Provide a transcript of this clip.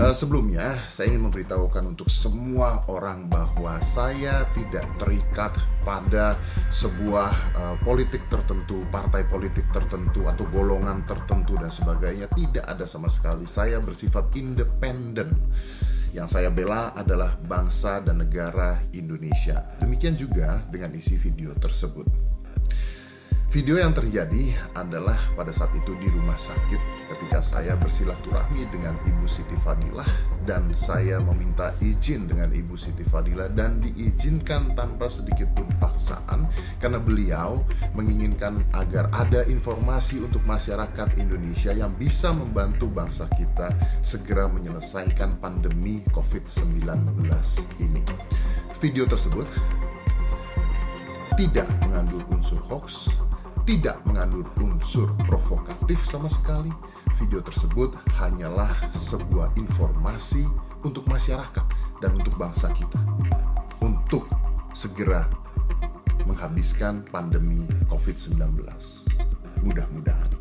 Sebelumnya, saya ingin memberitahukan untuk semua orang bahwa saya tidak terikat pada sebuah politik tertentu, partai politik tertentu, atau golongan tertentu dan sebagainya. Tidak ada sama sekali. Saya bersifat independen. Yang saya bela adalah bangsa dan negara Indonesia. Demikian juga dengan isi video tersebut. Video yang terjadi adalah pada saat itu di rumah sakit ketika saya bersilaturahmi dengan Ibu Siti Fadilah dan saya meminta izin dengan Ibu Siti Fadilah dan diizinkan tanpa sedikit pun paksaan karena beliau menginginkan agar ada informasi untuk masyarakat Indonesia yang bisa membantu bangsa kita segera menyelesaikan pandemi COVID-19 ini. Video tersebut tidak mengandung unsur hoax, tidak mengandung unsur provokatif sama sekali. Video tersebut hanyalah sebuah informasi untuk masyarakat dan untuk bangsa kita untuk segera menghabiskan pandemi COVID-19. Mudah-mudahan.